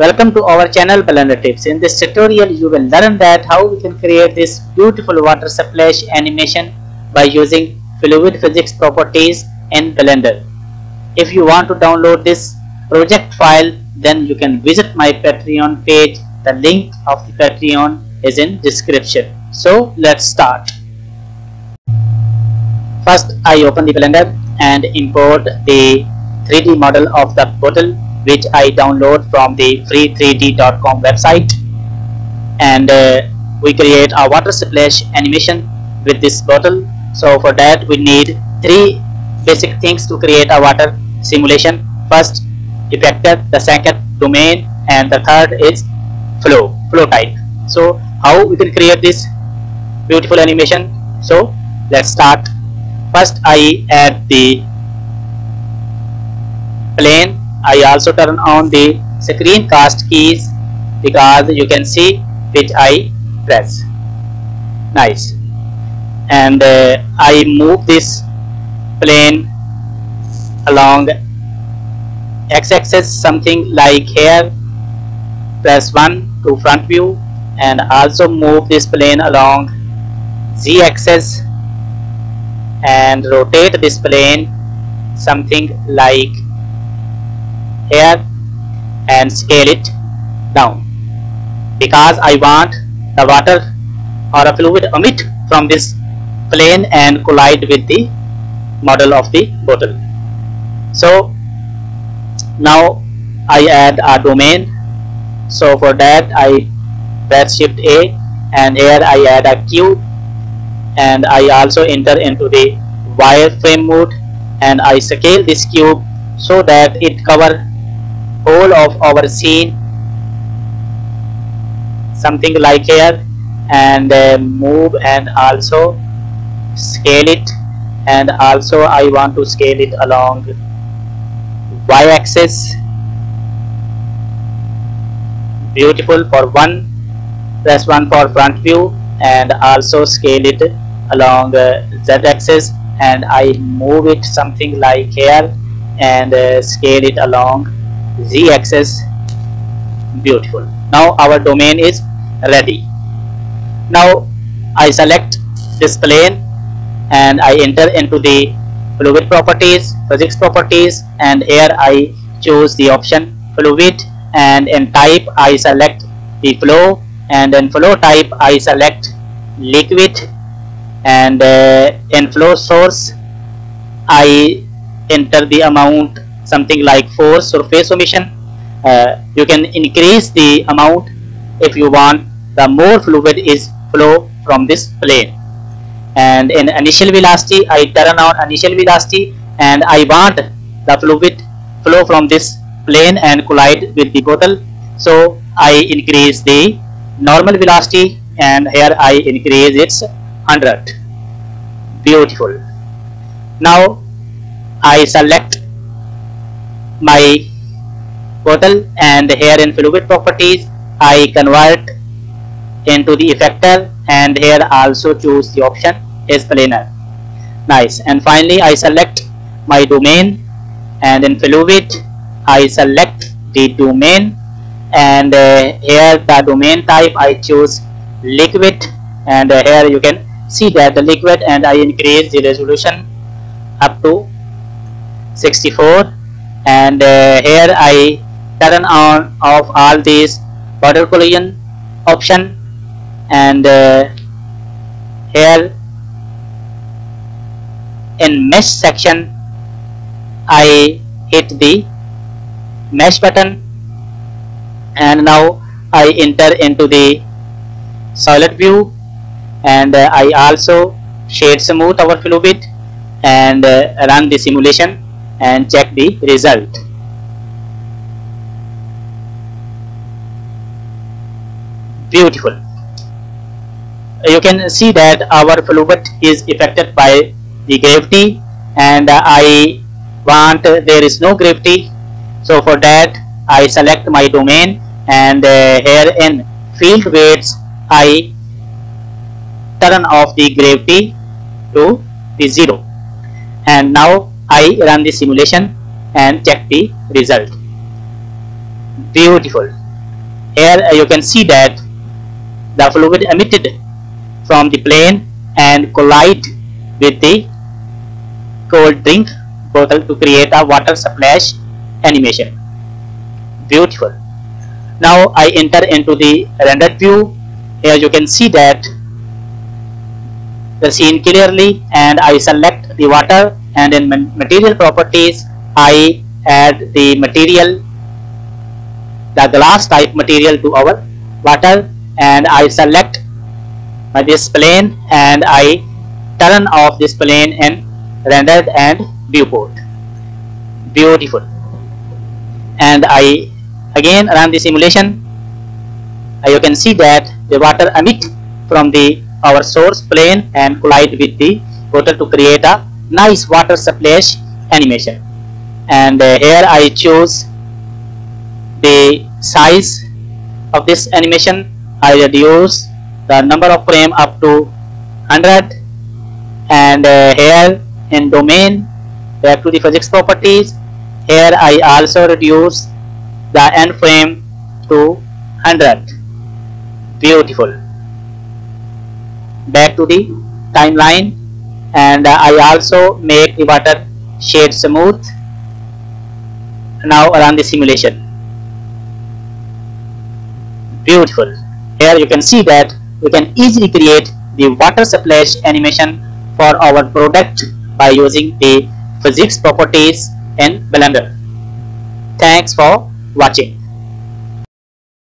Welcome to our channel Blender Tips. In this tutorial you will learn that how we can create this beautiful water splash animation by using fluid physics properties in Blender. If you want to download this project file, then you can visit my Patreon page. The link of the Patreon is in description. So let's start. First I open the Blender and import the 3D model of the bottle which I download from the free3d.com website, and we create a water splash animation with this bottle. So for that we need three basic things to create a water simulation. First, effector, the second, domain, and the third is flow type. So how we can create this beautiful animation? So let's start. First I add the plane. I also turn on the screen cast keys because you can see which I press. Nice. And I move this plane along x-axis, something like here. Press 1 to front view, and also move this plane along z-axis and rotate this plane something like here, and scale it down because I want the water or a fluid emit from this plane and collide with the model of the bottle. So now I add a domain. So for that I press shift A, and here I add a cube, and I also enter into the wireframe mode, and I scale this cube so that it cover whole of our scene something like here, and move and also scale it, and also I want to scale it along y-axis. Beautiful. For 1, press 1 for front view, and also scale it along z-axis, and I move it something like here, and scale it along z-axis. Beautiful. Now our domain is ready. Now I select this plane and I enter into the fluid properties, physics properties, and here I choose the option fluid, and in type I select the flow, and in flow type I select liquid, and in flow source I enter the amount something like force surface emission. You can increase the amount if you want. The more fluid is flow from this plane. And in initial velocity I turn on initial velocity, and I want the fluid flow from this plane and collide with the bottle. So I increase the normal velocity, and here I increase its 100. Beautiful. Now I select my bottle, and here in fluid properties I convert into the effector, and here also choose the option is planar. Nice. And finally I select my domain, and in fluid I select the domain, and here the domain type I choose liquid, and here you can see that the liquid, and I increase the resolution up to 64, and here I turn on off all these border collision option, and here in mesh section I hit the mesh button, and now I enter into the solid view, and I also shade smooth our fluid, and run the simulation and check the result. Beautiful. You can see that our fluid is affected by the gravity, and I want there is no gravity. So for that I select my domain, and here in field weights I turn off the gravity to the 0, and now I run the simulation and check the result. Beautiful. Here you can see that the fluid emitted from the plane and collide with the cold drink bottle to create a water splash animation. Beautiful. Now I enter into the rendered view. Here you can see that the scene clearly, and I select the water, and in material properties I add the material, the glass type material to our water, and I select this plane and I turn off this plane in rendered and viewport. Beautiful. And I again run the simulation. You can see that the water emit from the our source plane and collide with the bottle to create a nice water splash animation. And here I choose the size of this animation. I reduce the number of frame up to 100, and here in domain, back to the physics properties, here I also reduce the end frame to 100. Beautiful. Back to the timeline, and I also make the water shade smooth. Now run the simulation. Beautiful. Here you can see that we can easily create the water splash animation for our product by using the physics properties in Blender. Thanks for watching.